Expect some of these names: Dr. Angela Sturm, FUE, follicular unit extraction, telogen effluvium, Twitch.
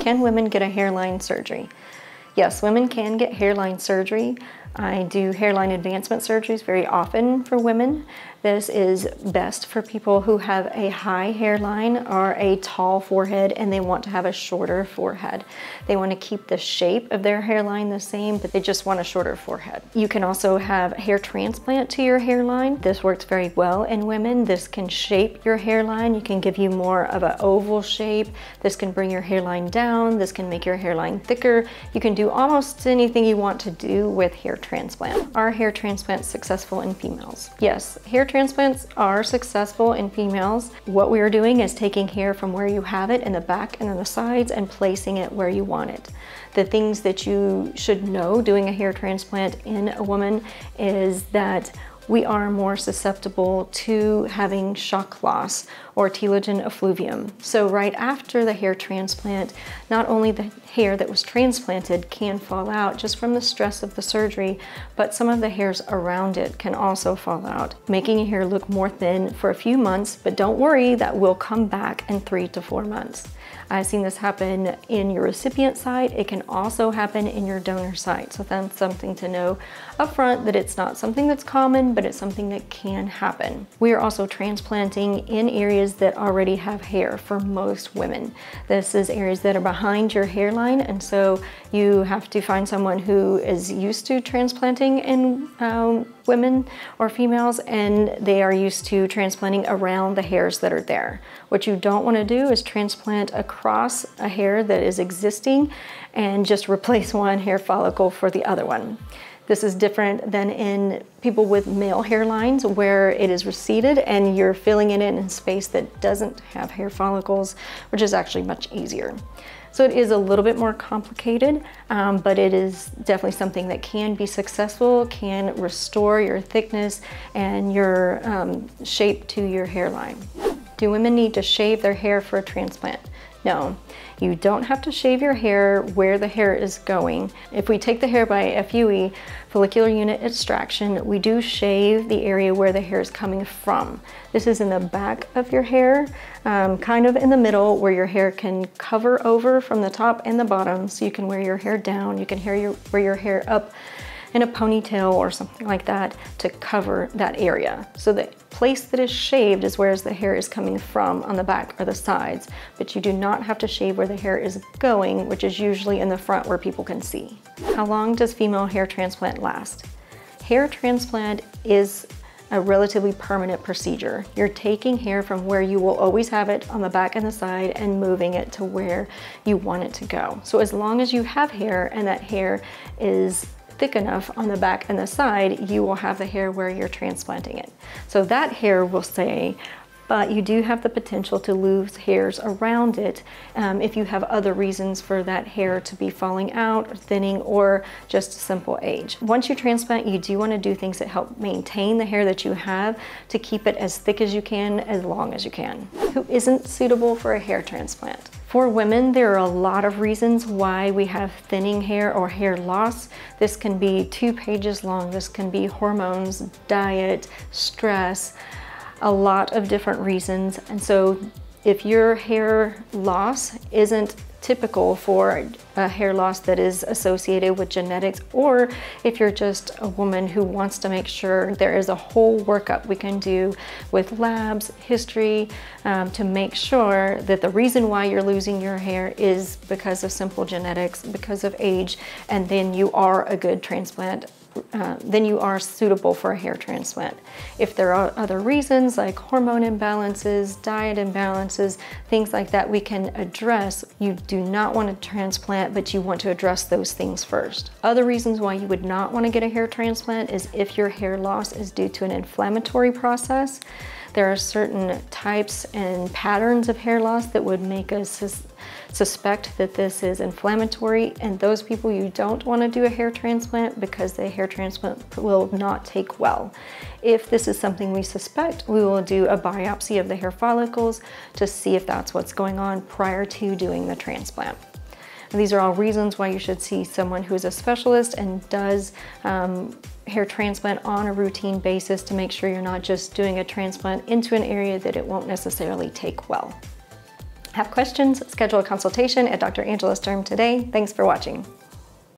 Can women get a hairline surgery? Yes, women can get hairline surgery. I do hairline advancement surgeries very often for women. This is best for people who have a high hairline or a tall forehead and they want to have a shorter forehead. They want to keep the shape of their hairline the same, but they just want a shorter forehead. You can also have hair transplant to your hairline. This works very well in women. This can shape your hairline. You can give you more of an oval shape. This can bring your hairline down. This can make your hairline thicker. You can do almost anything you want to do with hair transplant. Are hair transplants successful in females? Yes, hair transplants are successful in females. What we are doing is taking hair from where you have it in the back and on the sides and placing it where you want it. The things that you should know doing a hair transplant in a woman is that we are more susceptible to having shock loss or telogen effluvium. So right after the hair transplant, not only the hair that was transplanted can fall out just from the stress of the surgery, but some of the hairs around it can also fall out, making your hair look more thin for a few months, but don't worry, that will come back in 3 to 4 months. I've seen this happen in your recipient site. It can also happen in your donor site. So that's something to know upfront, that it's not something that's common, but it's something that can happen. We are also transplanting in areas that already have hair for most women. This is areas that are behind your hairline. And so you have to find someone who is used to transplanting in women or females, and they are used to transplanting around the hairs that are there. What you don't want to do is transplant across a hair that is existing and just replace one hair follicle for the other one. This is different than in people with male hairlines where it is receded and you're filling it in a space that doesn't have hair follicles, which is actually much easier. So it is a little bit more complicated, but it is definitely something that can be successful, can restore your thickness and your shape to your hairline. Do women need to shave their hair for a transplant? No, you don't have to shave your hair where the hair is going. If we take the hair by FUE, follicular unit extraction, we do shave the area where the hair is coming from. This is in the back of your hair, kind of in the middle where your hair can cover over from the top and the bottom, so you can wear your hair down, you can wear your hair up in a ponytail or something like that to cover that area. So the place that is shaved is where the hair is coming from on the back or the sides, but you do not have to shave where the hair is going, which is usually in the front where people can see. How long does female hair transplant last? Hair transplant is a relatively permanent procedure. You're taking hair from where you will always have it on the back and the side and moving it to where you want it to go. So as long as you have hair and that hair is thick enough on the back and the side, you will have the hair where you're transplanting it. So that hair will stay, but you do have the potential to lose hairs around it if you have other reasons for that hair to be falling out or thinning or just simple age. Once you transplant, you do want to do things that help maintain the hair that you have to keep it as thick as you can, as long as you can. Who isn't suitable for a hair transplant? For women, there are a lot of reasons why we have thinning hair or hair loss. This can be 2 pages long. This can be hormones, diet, stress, a lot of different reasons. And so if your hair loss isn't typical for a hair loss that is associated with genetics, or if you're just a woman who wants to make sure, there is a whole workup we can do with labs, history, to make sure that the reason why you're losing your hair is because of simple genetics, because of age, and then you are a good transplant. Then you are suitable for a hair transplant. If there are other reasons like hormone imbalances, diet imbalances, things like that we can address. You do not want to transplant, but you want to address those things first. Other reasons why you would not want to get a hair transplant is if your hair loss is due to an inflammatory process. There are certain types and patterns of hair loss that would make us suspect that this is inflammatory, and those people you don't want to do a hair transplant because the hair transplant will not take well. If this is something we suspect, we will do a biopsy of the hair follicles to see if that's what's going on prior to doing the transplant. These are all reasons why you should see someone who is a specialist and does hair transplant on a routine basis to make sure you're not just doing a transplant into an area that it won't necessarily take well. Have questions? Schedule a consultation at Dr. Angela Sturm today. Thanks for watching.